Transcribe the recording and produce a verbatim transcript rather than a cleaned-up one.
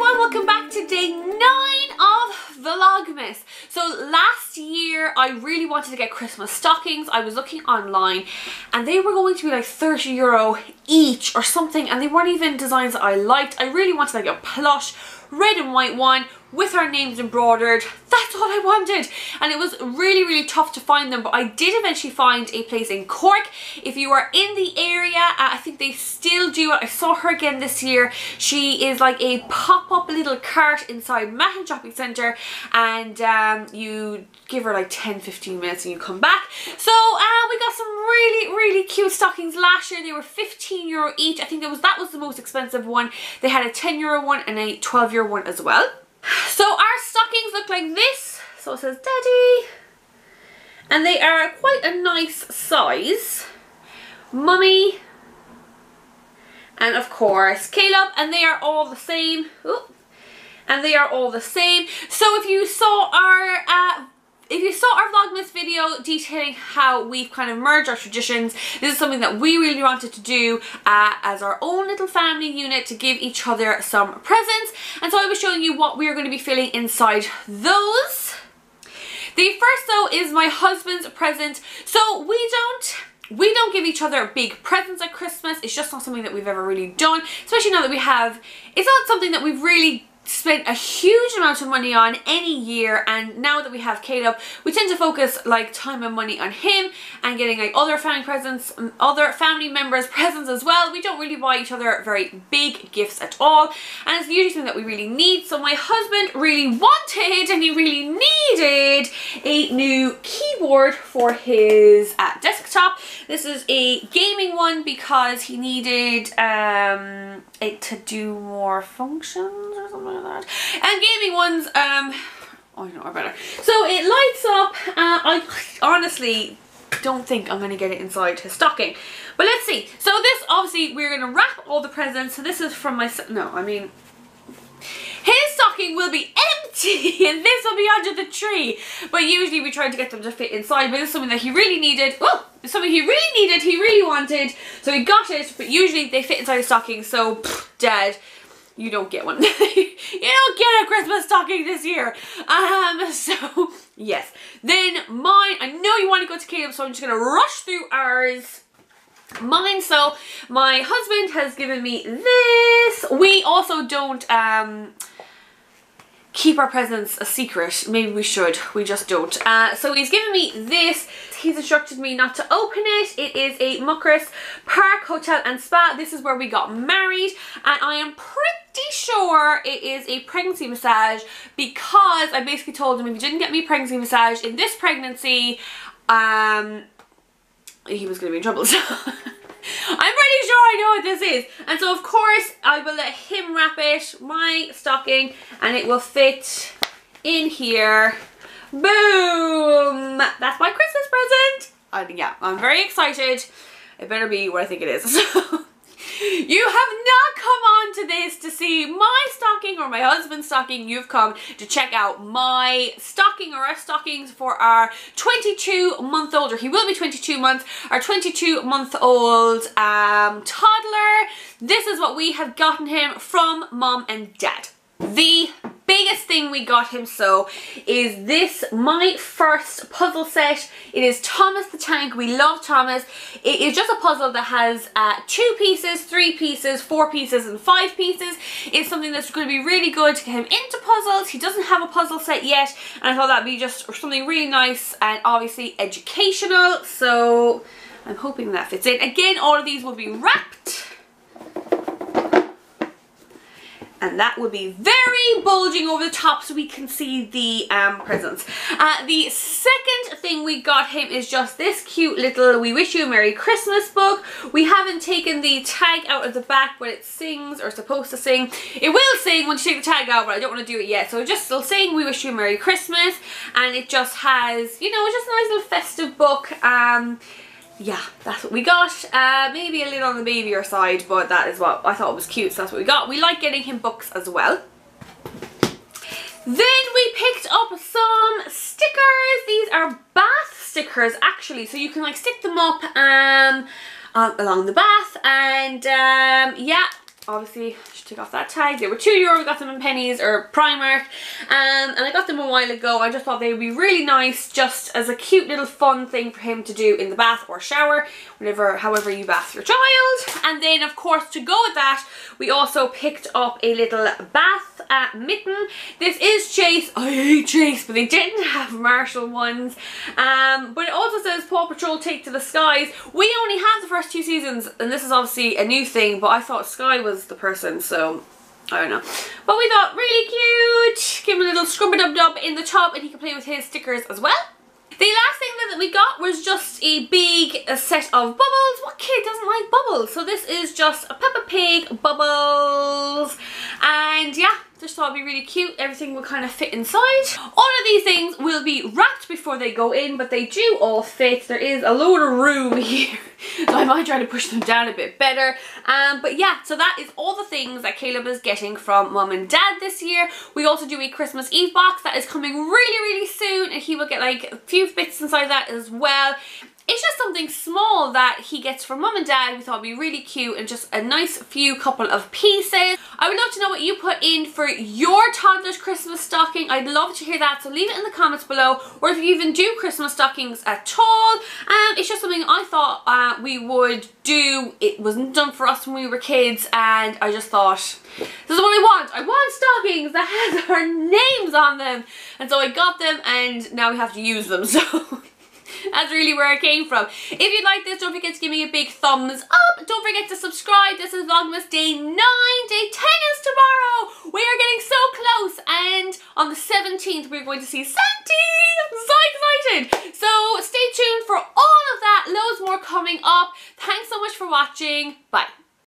everyone, welcome back to day nine of Vlogmas. So last year I really wanted to get Christmas stockings. I was looking online and they were going to be like thirty euro each or something, and they weren't even designs that I liked. I really wanted like a plush red and white one with our names embroidered. That's all I wanted, and it was really really tough to find them, but I did eventually find a place in Cork. If you are in the area, uh, I think they still do it. I saw her again this year. She is like a pop-up little cart inside Macken Shopping Center, and um, you give her like ten fifteen minutes and you come back. So uh, we got some really really cute stockings last year. They were fifteen euro each. I think that was, that was the most expensive one. They had a ten euro one and a twelve euro one as well. So our stockings look like this. So it says Daddy, and they are quite a nice size. Mummy, and of course Caleb, and they are all the same. Ooh. And they are all the same. So if you saw our uh, if you saw our Vlogmas video detailing how we've kind of merged our traditions, this is something that we really wanted to do uh, as our own little family unit, to give each other some presents. And so I was showing you what we are going to be filling inside those. The first though is my husband's present. So we don't... We don't give each other big presents at Christmas. It's just not something that we've ever really done, especially now that we have... It's not something that we've really spent a huge amount of money on any year, and now that we have Caleb, we tend to focus like time and money on him and getting like other family presents, other family members presents as well. We don't really buy each other very big gifts at all, and it's usually something that we really need. So my husband really wanted, and he really needed, a new keyboard for his uh, desktop. This is a gaming one because he needed um, it to do more functions or something. That. And gaming ones, um, oh, I don't know better. So it lights up. Uh, I honestly don't think I'm going to get it inside his stocking, but let's see. So this, obviously, we're going to wrap all the presents. So this is from my, no, I mean, his stocking will be empty and this will be under the tree. But usually we try to get them to fit inside, but it's something that he really needed. Oh, it's something he really needed, he really wanted. So he got it, but usually they fit inside the stocking, so pff, dead. You don't get one. You don't get a Christmas stocking this year. Um, so, yes. Then mine, I know you want to go to Caleb, so I'm just going to rush through ours. Mine, so my husband has given me this. We also don't um, keep our presents a secret. Maybe we should. We just don't. Uh, so he's given me this. He's instructed me not to open it. It is a Muckross Park Hotel and Spa. This is where we got married, and I am pretty sure it is a pregnancy massage, because I basically told him if he didn't get me a pregnancy massage in this pregnancy, um, he was going to be in trouble. So I'm pretty sure I know what this is. And so of course I will let him wrap it, my stocking, and it will fit in here. Boom! That's my Christmas present. And yeah, I'm very excited. It better be what I think it is. So you have not come on to this to see my stocking or my husband's stocking. You've come to check out my stocking, or our stockings, for our twenty-two month old, or he will be twenty-two months, our twenty-two month old um, toddler. This is what we have gotten him from Mom and Dad. The biggest thing we got him, so, is this, my first puzzle set. It is Thomas the Tank. We love Thomas. It is just a puzzle that has uh, two pieces, three pieces, four pieces, and five pieces. It's something that's going to be really good to get him into puzzles. He doesn't have a puzzle set yet, and I thought that'd be just something really nice and obviously educational. So I'm hoping that fits in. Again, all of these will be wrapped, and that will be very bulging over the top so we can see the um, presents. Uh, the second thing we got him is just this cute little We Wish You a Merry Christmas book. We haven't taken the tag out of the back, but it sings, or supposed to sing. It will sing once you take the tag out, but I don't want to do it yet. So just still saying We Wish You a Merry Christmas, and it just has, you know, it's just a nice little festive book. Um, yeah, that's what we got. Uh, maybe a little on the babier side, but that is what I thought was cute, so that's what we got. We like getting him books as well. Then we picked up some stickers. These are bath stickers, actually, so you can like stick them up um, uh, along the bath, and um, yeah, obviously I should take off that tag. They were two euro, got them in pennies or Primark, um, and I got them a while ago. I just thought they would be really nice just as a cute little fun thing for him to do in the bath or shower, whenever, however you bath your child. And then of course to go with that, we also picked up a little bath uh, mitten. This is Chase. I hate Chase, but they didn't have Marshall ones, um, but it also says Paw Patrol Take to the Skies. We only have the first two seasons, and this is obviously a new thing, but I thought Sky was the person, so I don't know. But we thought really cute, give him a little scrub-a-dub-dub in the top, and he can play with his stickers as well. The last thing that we got was just a big a set of bubbles. What kid doesn't like bubbles? So this is just a Peppa Pig bubbles, and yeah, just thought it'd be really cute. Everything will kind of fit inside. All of these things will be wrapped before they go in, but they do all fit. There is a load of room here, so I might try to push them down a bit better. Um, but yeah, so that is all the things that Caleb is getting from Mum and Dad this year. We also do a Christmas Eve box that is coming really, really soon, and he will get like a few bits inside that as well. It's just something small that he gets from Mum and Dad. We thought it'd be really cute and just a nice few couple of pieces. I would love to know what you put in for your toddler's Christmas stocking. I'd love to hear that, so leave it in the comments below, or if you even do Christmas stockings at all. Um, it's just something I thought uh, we would do. It wasn't done for us when we were kids, and I just thought, this is what I want. I want stockings that have our names on them. And so I got them, and now we have to use them, so... that's really where I came from. If you like this, don't forget to give me a big thumbs up. Don't forget to subscribe. This is Vlogmas Day nine. Day ten is tomorrow. We are getting so close. And on the seventeenth, we're going to see Santi. I'm so excited. So stay tuned for all of that. Loads more coming up. Thanks so much for watching. Bye.